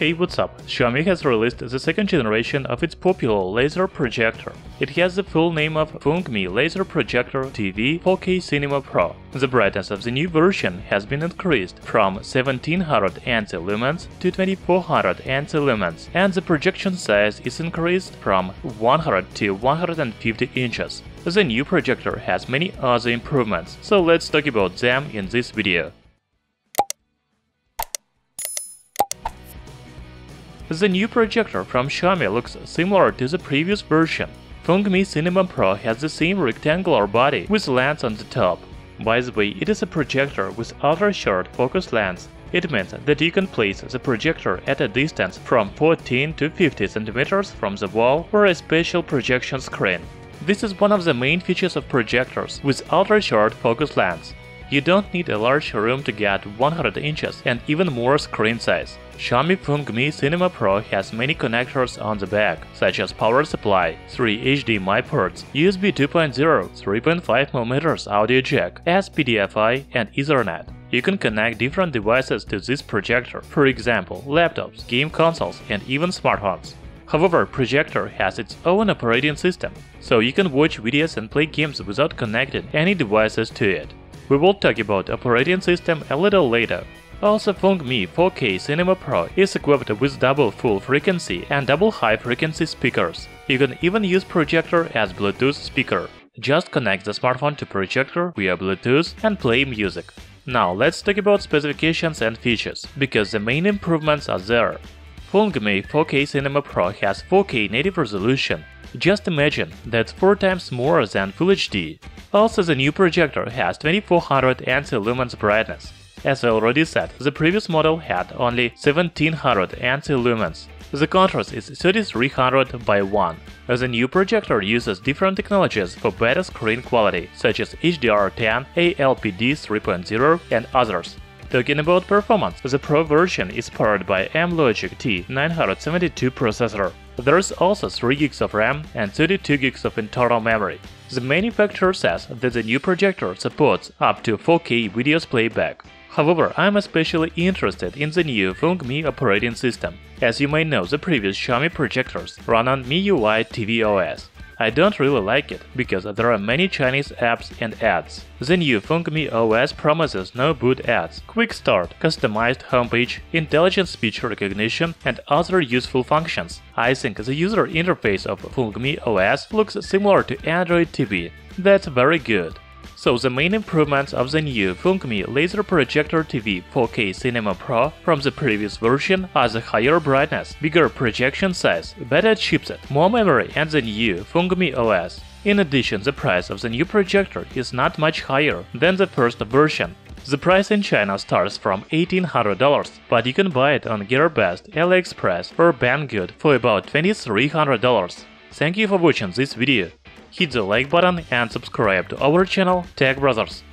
Hey, what's up? Xiaomi has released the second generation of its popular laser projector. It has the full name of Fengmi Laser Projector TV 4K Cinema Pro. The brightness of the new version has been increased from 1700 ANSI lumens to 2400 ANSI lumens, and the projection size is increased from 100 to 150 inches. The new projector has many other improvements, so let's talk about them in this video. The new projector from Xiaomi looks similar to the previous version. Fengmi Cinema Pro has the same rectangular body with lens on the top. By the way, it is a projector with ultra-short focus lens. It means that you can place the projector at a distance from 14 to 50 cm from the wall or a special projection screen. This is one of the main features of projectors with ultra-short focus lens. You don't need a large room to get 100 inches and even more screen size. Xiaomi Fengmi Cinema Pro has many connectors on the back, such as power supply, 3 HDMI ports, USB 2.0, 3.5mm audio jack, SPDIF, and Ethernet. You can connect different devices to this projector, for example, laptops, game consoles, and even smartphones. However, projector has its own operating system, so you can watch videos and play games without connecting any devices to it. We will talk about operating system a little later. Also, Fengmi 4K Cinema Pro is equipped with double full frequency and double high frequency speakers. You can even use projector as Bluetooth speaker. Just connect the smartphone to projector via Bluetooth and play music. Now let's talk about specifications and features, because the main improvements are there. Fengmi 4K Cinema Pro has 4K native resolution. Just imagine, that's 4 times more than Full HD. Also, the new projector has 2400 ANSI lumens brightness. As I already said, the previous model had only 1700 ANSI lumens. The contrast is 3300 by 1. The new projector uses different technologies for better screen quality, such as HDR10, ALPD 3.0 and others. Talking about performance, the Pro version is powered by Amlogic T972 processor. There is also 3GB of RAM and 32GB of internal memory. The manufacturer says that the new projector supports up to 4K video playback. However, I am especially interested in the new Fengmi operating system. As you may know, the previous Xiaomi projectors run on MIUI TV OS. I don't really like it, because there are many Chinese apps and ads. The new Fengmi OS promises no boot ads, quick start, customized homepage, intelligent speech recognition, and other useful functions. I think the user interface of Fengmi OS looks similar to Android TV. That's very good. So the main improvements of the new Fengmi Laser Projector TV 4K Cinema Pro from the previous version are the higher brightness, bigger projection size, better chipset, more memory and the new Fengmi OS. In addition, the price of the new projector is not much higher than the first version. The price in China starts from $1,800, but you can buy it on Gearbest, AliExpress or Banggood for about $2,300. Thank you for watching this video. Hit the like button and subscribe to our channel Tech Brothers.